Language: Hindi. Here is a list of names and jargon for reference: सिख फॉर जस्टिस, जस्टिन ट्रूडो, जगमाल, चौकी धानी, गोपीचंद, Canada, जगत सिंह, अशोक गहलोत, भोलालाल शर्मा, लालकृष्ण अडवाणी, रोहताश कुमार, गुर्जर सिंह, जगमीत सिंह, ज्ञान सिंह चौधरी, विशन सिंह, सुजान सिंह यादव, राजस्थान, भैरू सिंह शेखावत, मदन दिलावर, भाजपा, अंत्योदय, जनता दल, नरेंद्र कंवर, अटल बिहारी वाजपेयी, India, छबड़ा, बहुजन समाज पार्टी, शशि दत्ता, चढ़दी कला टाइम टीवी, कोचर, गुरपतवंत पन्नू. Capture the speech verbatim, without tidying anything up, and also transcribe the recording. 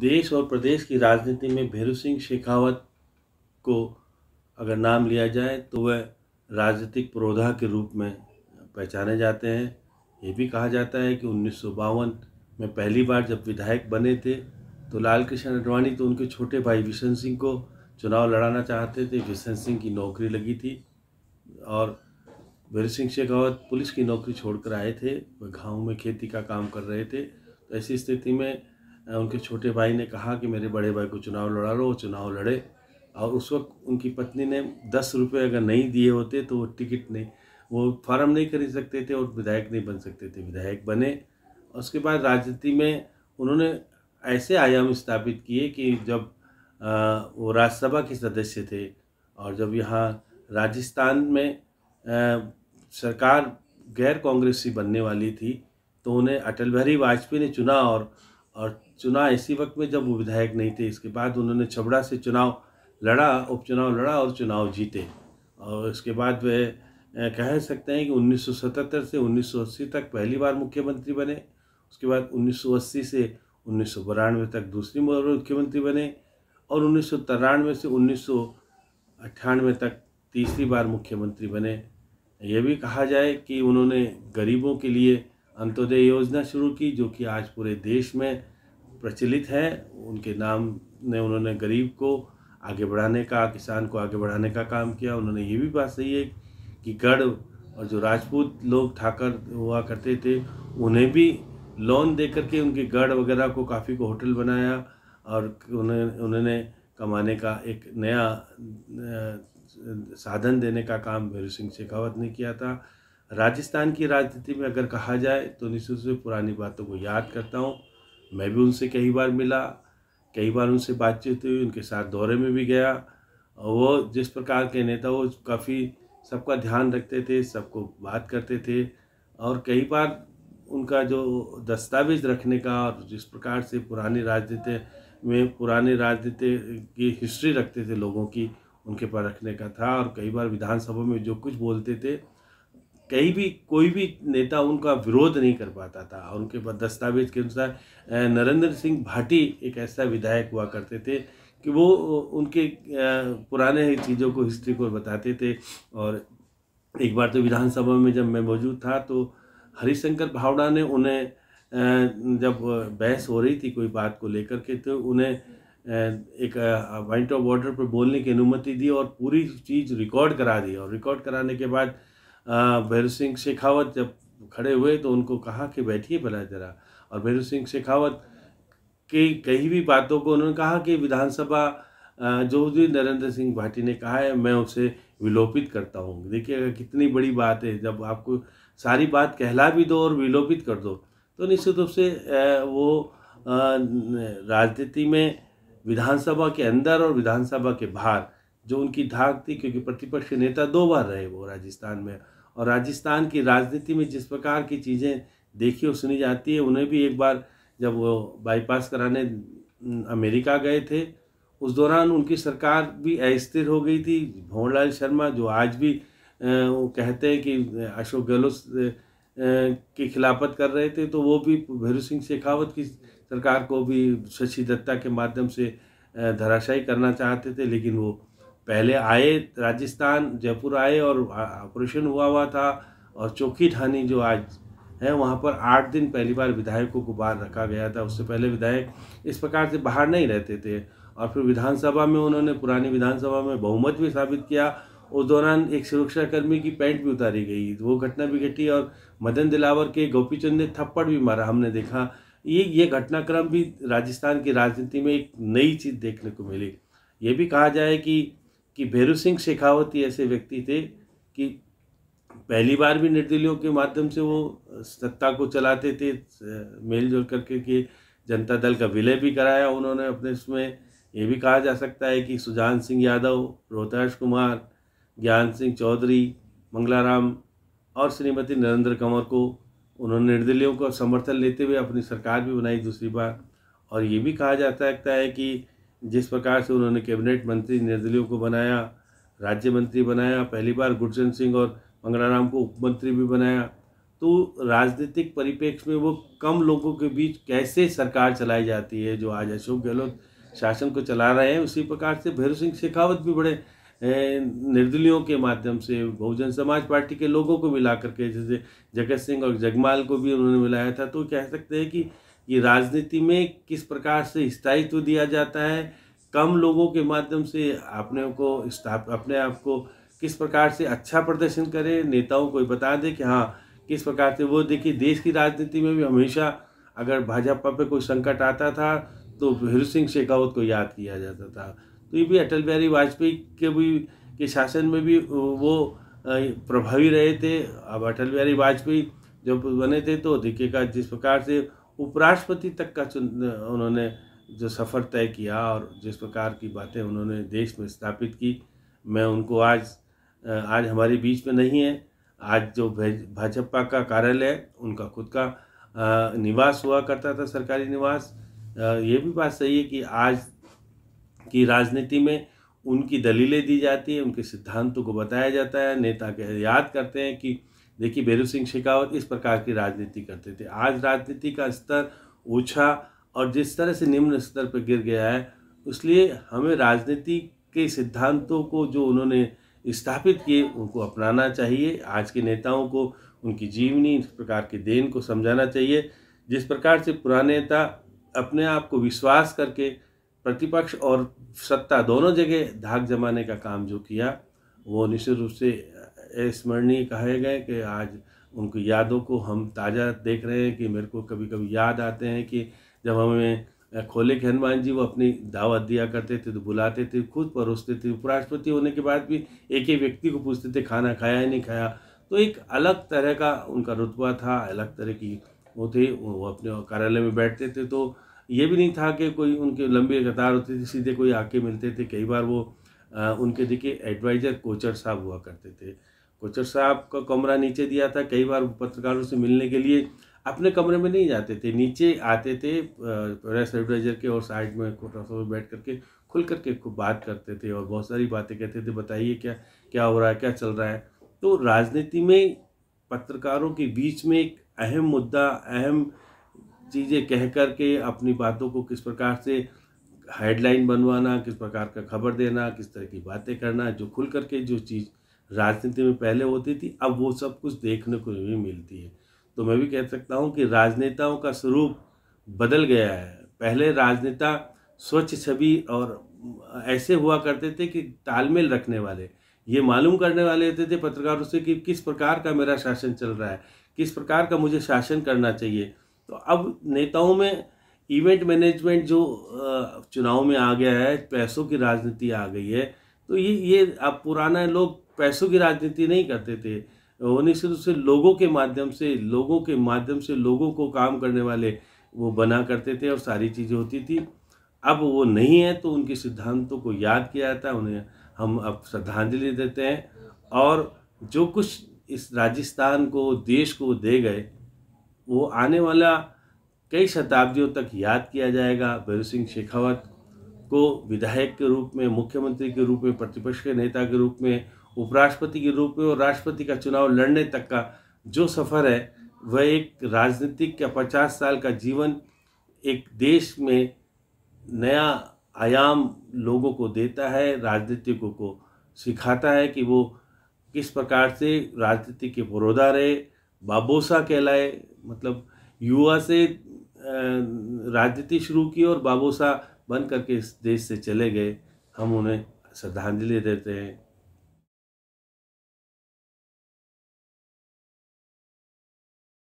देश और प्रदेश की राजनीति में भैरू सिंह शेखावत को अगर नाम लिया जाए तो वह राजनीतिक पुरोधा के रूप में पहचाने जाते हैं। ये भी कहा जाता है कि उन्नीस सौ बावन में पहली बार जब विधायक बने थे तो लालकृष्ण अडवाणी तो उनके छोटे भाई विशन सिंह को चुनाव लड़ाना चाहते थे। विशन सिंह की नौकरी लगी थी और भैरू सिंह शेखावत पुलिस की नौकरी छोड़कर आए थे। वह गाँव में खेती का काम कर रहे थे। तो ऐसी स्थिति में उनके छोटे भाई ने कहा कि मेरे बड़े भाई को चुनाव लड़ा लो। वो चुनाव लड़े और उस वक्त उनकी पत्नी ने दस रुपये अगर नहीं दिए होते तो वो टिकट नहीं, वो फॉर्म नहीं खरीद सकते थे और विधायक नहीं बन सकते थे। विधायक बने। उसके बाद राजनीति में उन्होंने ऐसे आयाम स्थापित किए कि जब वो राज्यसभा के सदस्य थे और जब यहाँ राजस्थान में सरकार गैर कांग्रेसी बनने वाली थी तो उन्हें अटल बिहारी वाजपेयी ने चुना और और चुना इसी वक्त में जब वो विधायक नहीं थे। इसके बाद उन्होंने छबड़ा से चुनाव लड़ा, उपचुनाव लड़ा और चुनाव जीते। और इसके बाद वे कह सकते हैं कि उन्नीस सौ सतहत्तर से उन्नीस सौ अस्सी तक पहली बार मुख्यमंत्री बने। उसके बाद उन्नीस सौ अस्सी से उन्नीस सौ बानवे तक दूसरी बार मुख्यमंत्री बने और उन्नीस सौ तिरानवे से उन्नीस सौ अट्ठानवे तक तीसरी बार मुख्यमंत्री बने। यह भी कहा जाए कि उन्होंने गरीबों के लिए अंत्योदय योजना शुरू की जो कि आज पूरे देश में प्रचलित है। उनके नाम ने उन्होंने गरीब को आगे बढ़ाने का, किसान को आगे बढ़ाने का काम किया। उन्होंने ये भी बात सही है कि गढ़ और जो राजपूत लोग ठाकर हुआ करते थे उन्हें भी लोन दे करके उनके गढ़ वगैरह को काफ़ी को होटल बनाया और उन्हें उन्होंने कमाने का एक नया साधन देने का काम भैरू सिंह शेखावत ने किया था। राजस्थान की राजनीति में अगर कहा जाए तो निश्चित से पुरानी बातों को याद करता हूँ। मैं भी उनसे कई बार मिला, कई बार उनसे बातचीत हुई, उनके साथ दौरे में भी गया। वो जिस प्रकार के नेता वो काफ़ी सबका ध्यान रखते थे, सबको बात करते थे और कई बार उनका जो दस्तावेज रखने का और जिस प्रकार से पुरानी राजनीति में पुरानी राजनीति की हिस्ट्री रखते थे लोगों की, उनके पास रखने का था। और कई बार विधानसभा में जो कुछ बोलते थे कहीं भी कोई भी नेता उनका विरोध नहीं कर पाता था। और उनके पास दस्तावेज के अनुसार नरेंद्र सिंह भाटी एक ऐसा विधायक हुआ करते थे कि वो उनके पुराने चीज़ों को, हिस्ट्री को बताते थे। और एक बार तो विधानसभा में जब मैं मौजूद था तो हरीशंकर भावड़ा ने उन्हें, जब बहस हो रही थी कोई बात को लेकर के, तो उन्हें एक पॉइंट ऑफ ऑर्डर पर बोलने की अनुमति दी और पूरी चीज़ रिकॉर्ड करा दी। और रिकॉर्ड कराने के बाद भैरू सिंह शेखावत जब खड़े हुए तो उनको कहा कि बैठिए भला जरा। और भैरू सिंह शेखावत की कई भी बातों को उन्होंने कहा कि विधानसभा जो भी नरेंद्र सिंह भाटी ने कहा है मैं उसे विलोपित करता हूँ। देखिए कितनी बड़ी बात है, जब आपको सारी बात कहला भी दो और विलोपित कर दो तो निश्चित रूप से वो राजनीति में विधानसभा के अंदर और विधानसभा के बाहर जो उनकी धाक थी, क्योंकि प्रतिपक्ष के नेता दो बार रहे वो राजस्थान में। और राजस्थान की राजनीति में जिस प्रकार की चीज़ें देखी और सुनी जाती है, उन्हें भी एक बार जब वो बाईपास कराने अमेरिका गए थे उस दौरान उनकी सरकार भी अस्थिर हो गई थी। भोलालाल शर्मा जो आज भी वो कहते हैं कि अशोक गहलोत की खिलाफत कर रहे थे, तो वो भी भैरू सिंह शेखावत की सरकार को भी शशि दत्ता के माध्यम से धराशायी करना चाहते थे। लेकिन वो पहले आए राजस्थान, जयपुर आए और ऑपरेशन हुआ हुआ था और चौकी धानी जो आज है वहाँ पर आठ दिन पहली बार विधायकों को बाहर रखा गया था। उससे पहले विधायक इस प्रकार से बाहर नहीं रहते थे। और फिर विधानसभा में उन्होंने पुरानी विधानसभा में बहुमत भी साबित किया। उस दौरान एक सुरक्षाकर्मी की पैंट भी उतारी गई, वो घटना भी घटी। और मदन दिलावर के गोपीचंद ने थप्पड़ भी मारा, हमने देखा। ये ये घटनाक्रम भी राजस्थान की राजनीति में एक नई चीज़ देखने को मिली। ये भी कहा जाए कि कि भैरू सिंह शेखावत ही ऐसे व्यक्ति थे कि पहली बार भी निर्दलीयों के माध्यम से वो सत्ता को चलाते थे, मेल जोल करके कि जनता दल का विलय भी कराया उन्होंने अपने इसमें। ये भी कहा जा सकता है कि सुजान सिंह यादव, रोहताश कुमार, ज्ञान सिंह चौधरी, मंगलाराम और श्रीमती नरेंद्र कंवर को उन्होंने निर्दलीयों का समर्थन लेते हुए अपनी सरकार भी बनाई दूसरी बार। और ये भी कहा जा सकता है कि जिस प्रकार से उन्होंने कैबिनेट मंत्री निर्दलीयों को बनाया, राज्य मंत्री बनाया, पहली बार गुर्जर सिंह और मंगलाराम को उप मंत्री भी बनाया। तो राजनीतिक परिप्रेक्ष्य में वो कम लोगों के बीच कैसे सरकार चलाई जाती है, जो आज अशोक गहलोत शासन को चला रहे हैं। उसी प्रकार से भैरू सिंह शेखावत भी बड़े निर्दलियों के माध्यम से बहुजन समाज पार्टी के लोगों को मिला करके, जैसे जगत सिंह और जगमाल को भी उन्होंने मिलाया था। तो कह सकते हैं कि ये राजनीति में किस प्रकार से स्थायित्व दिया जाता है, कम लोगों के माध्यम से अपने को अपने आप को किस प्रकार से अच्छा प्रदर्शन करें, नेताओं को बता दें कि हाँ किस प्रकार से वो। देखिए देश की राजनीति में भी हमेशा अगर भाजपा पे कोई संकट आता था तो भैरू सिंह शेखावत को याद किया जाता था। तो ये भी अटल बिहारी वाजपेयी के भी के शासन में भी वो प्रभावी रहे थे। अब अटल बिहारी वाजपेयी जब बने थे तो देखिए का जिस प्रकार से उपराष्ट्रपति तक का उन्होंने जो सफ़र तय किया और जिस प्रकार की बातें उन्होंने देश में स्थापित की, मैं उनको आज आज हमारे बीच में नहीं है। आज जो भाजपा का कार्यालय उनका खुद का निवास हुआ करता था, सरकारी निवास। ये भी बात सही है कि आज की राजनीति में उनकी दलीलें दी जाती है, उनके सिद्धांतों को बताया जाता है, नेता के याद करते हैं कि देखिए भैरू सिंह शेखावत इस प्रकार की राजनीति करते थे। आज राजनीति का स्तर ऊंचा और जिस तरह से निम्न स्तर पर गिर गया है, इसलिए हमें राजनीति के सिद्धांतों को जो उन्होंने स्थापित किए उनको अपनाना चाहिए। आज के नेताओं को उनकी जीवनी, इस प्रकार के देन को समझाना चाहिए। जिस प्रकार से पुराने नेता अपने आप को विश्वास करके प्रतिपक्ष और सत्ता दोनों जगह धाक जमाने का काम जो किया, वो निश्चित रूप से स्मरणीय कहे गए कि आज उनकी यादों को हम ताज़ा देख रहे हैं। कि मेरे को कभी कभी याद आते हैं कि जब हमें खोले के हनुमान जी वो अपनी दावत दिया करते थे तो बुलाते थे, खुद परोसते थे। उपराष्ट्रपति होने के बाद भी एक एक व्यक्ति को पूछते थे खाना खाया या नहीं खाया। तो एक अलग तरह का उनका रुतबा था, अलग तरह की वो थे। वो अपने कार्यालय में बैठते थे तो ये भी नहीं था कि कोई उनके लंबी कतार होती थी, सीधे कोई आके मिलते थे। कई बार वो आ, उनके देखिए एडवाइज़र कोचर साहब हुआ करते थे, कोचर साहब का कमरा नीचे दिया था। कई बार पत्रकारों से मिलने के लिए अपने कमरे में नहीं जाते थे, नीचे आते थे प्रेस एडवाइजर के और साइड में कोटराफोर बैठ करके खुल करके खूब बात करते थे और बहुत सारी बातें कहते थे। बताइए क्या क्या हो रहा है, क्या चल रहा है। तो राजनीति में पत्रकारों के बीच में एक अहम मुद्दा, अहम चीज़ें कह करके अपनी बातों को किस प्रकार से हेडलाइन बनवाना, किस प्रकार का खबर देना, किस तरह की बातें करना, जो खुल करके जो चीज़ राजनीति में पहले होती थी अब वो सब कुछ देखने को भी मिलती है। तो मैं भी कह सकता हूं कि राजनेताओं का स्वरूप बदल गया है। पहले राजनेता स्वच्छ छवि और ऐसे हुआ करते थे कि तालमेल रखने वाले, ये मालूम करने वाले होते थे पत्रकारों से कि किस प्रकार का मेरा शासन चल रहा है, किस प्रकार का मुझे शासन करना चाहिए। तो अब नेताओं में इवेंट मैनेजमेंट जो चुनाव में आ गया है, पैसों की राजनीति आ गई है। तो ये ये अब पुराने लोग पैसों की राजनीति नहीं करते थे, उन्हें सिर्फ से लोगों के माध्यम से लोगों के माध्यम से लोगों को काम करने वाले वो बना करते थे और सारी चीज़ें होती थी। अब वो नहीं है तो उनके सिद्धांतों को याद किया जाता है, उन्हें हम अब श्रद्धांजलि देते हैं। और जो कुछ इस राजस्थान को, देश को दे गए, वो आने वाला कई शताब्दियों तक याद किया जाएगा। भैरू सिंह शेखावत को विधायक के रूप में, मुख्यमंत्री के रूप में, प्रतिपक्ष के नेता के रूप में, उपराष्ट्रपति के रूप में और राष्ट्रपति का चुनाव लड़ने तक का जो सफ़र है, वह एक राजनीतिक का पचास साल का जीवन एक देश में नया आयाम लोगों को देता है, राजनीतिकों को सिखाता है कि वो किस प्रकार से राजनीति के पुरोधा रहे, बाबोसा कहलाए। मतलब युवा से राजनीति शुरू की और बाबोसा बन करके इस देश से चले गए। हम उन्हें श्रद्धांजलि देते हैं।